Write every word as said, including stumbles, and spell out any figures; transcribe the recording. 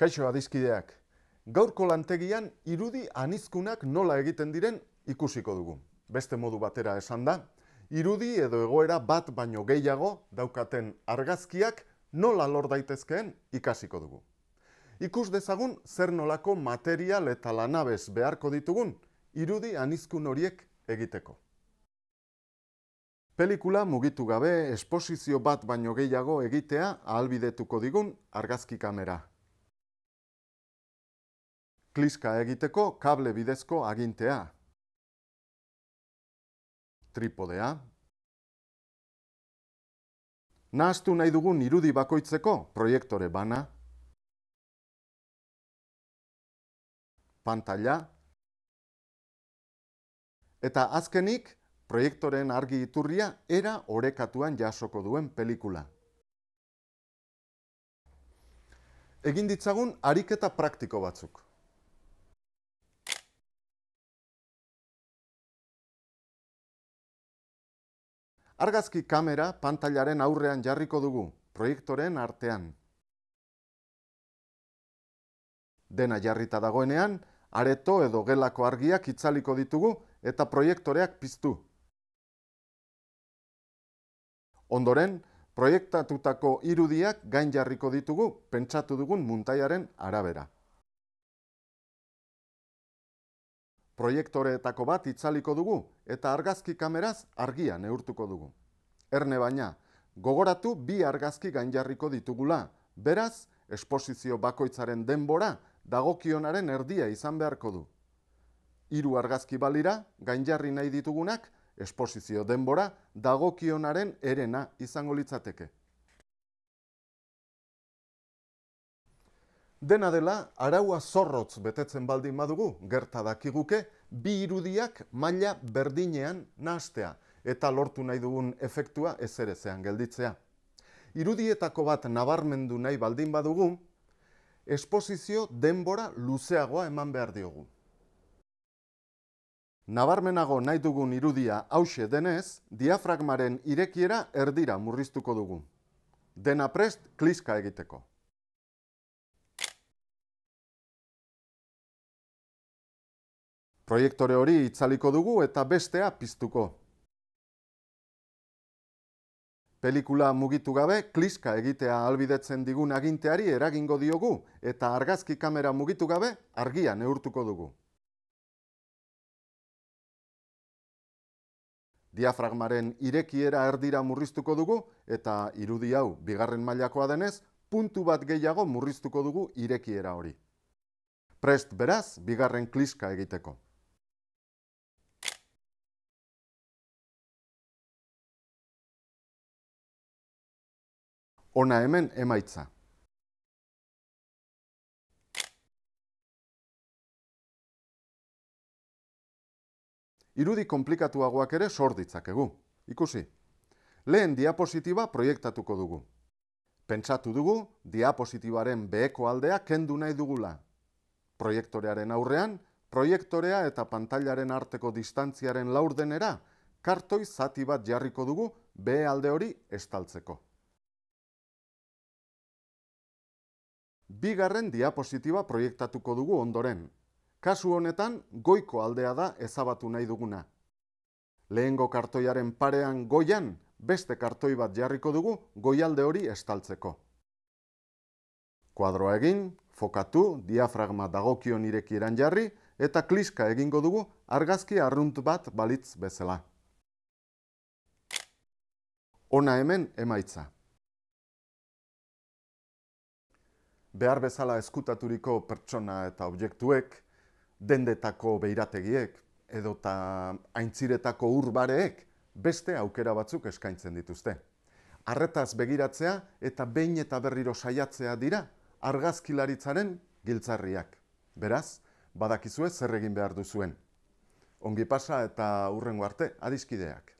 Kaixo adizkideak, gaurko lantegian irudi anizkunak nola egiten diren ikusiko dugu. Beste modu batera esan da, irudi edo egoera bat baino gehiago daukaten argazkiak nola lor daitezkeen ikasiko dugu. Ikus dezagun zer nolako material eta lanabez beharko ditugun irudi anizkun horiek egiteko. Pelikula mugitu gabe esposizio bat baino gehiago egitea ahalbidetuko digun argazki kamera. Kliska egiteko kable bidezko agintea, tripodea, nahastu nahi dugun irudi bakoitzeko proiektore bana, pantaila, eta azkenik proiektoren argi iturria era orekatuan jasoko duen pelikula. Egin ditzagun ariketa praktiko batzuk. Argazki kamera pantailaren aurrean jarriko dugu, proiektoren artean. Dena jarrita dagoenean, areto edo gelako argiak itzaliko ditugu eta proiektoreak piztu. Ondoren, proiektatutako irudiak gain jarriko ditugu pentsatu dugun muntaiaren arabera. Proiektoreetako bat itzaliko dugu eta argazki kameraz argia neurtuko dugu. Erne baina, gogoratu bi argazki gainjarriko ditugula, beraz, esposizio bakoitzaren denbora dagokionaren erdia izan beharko du. Hiru argazki balira, gainjarri nahi ditugunak, esposizio denbora dagokionaren herena izango litzateke. Dena dela, araua zorrotz betetzen baldin badugu, gerta dakiguke, bi irudiak maila berdinean nahastea eta lortu nahi dugun efektua ezerezean gelditzea. Irudietako bat nabarmendu nahi baldin badugu, esposizio denbora luzeagoa eman behar diogu. Nabarmenago nahi dugun irudia hauxe denez, diafragmaren irekiera erdira murriztuko dugu. Dena prest, kliska egiteko. Proiektore hori itzaliko dugu eta bestea piztuko. Pelikula mugitu gabe kliska egitea ahalbidetzen digun aginteari eragingo diogu eta argazki kamera mugitu gabe argia neurtuko dugu. Diafragmaren irekiera erdira murriztuko dugu eta irudi hau bigarren mailakoa denez puntu bat gehiago murriztuko dugu irekiera hori. Prest beraz, bigarren kliska egiteko. Hona hemen emaitza. Irudi konplikatuagoak ere sor ditzakegu. Ikusi, lehen diapositiba proiektatuko dugu. Pentsatu dugu diapositibaren beheko aldea kendu nahi dugula. Proiektorearen aurrean, proiektorea eta pantailaren arteko distantziaren laurdenera kartoi zati bat jarriko dugu behe alde hori estaltzeko. Bigarren diapositiba proiektatuko dugu ondoren. Kasu honetan, goiko aldea da ezabatu nahi duguna. Lehengo kartoiaren parean goian, beste kartoi bat jarriko dugu goialde hori estaltzeko. Kuadroa egin, fokatu, diafragma dagokion irekieran jarri eta kliska egingo dugu argazki arrunt bat balitz bezala. Hona hemen emaitza. Behar bezala ezkutaturiko pertsona eta objektuek, dendetako beirategiek edota aintziretako urbareek beste aukera batzuk eskaintzen dituzte. Arretaz begiratzea eta behin eta berriro saiatzea dira argazkilaritzaren giltzarriak. Beraz, badakizue zer egin behar duzuen. Ongi pasa eta hurrengo arte adizkideak.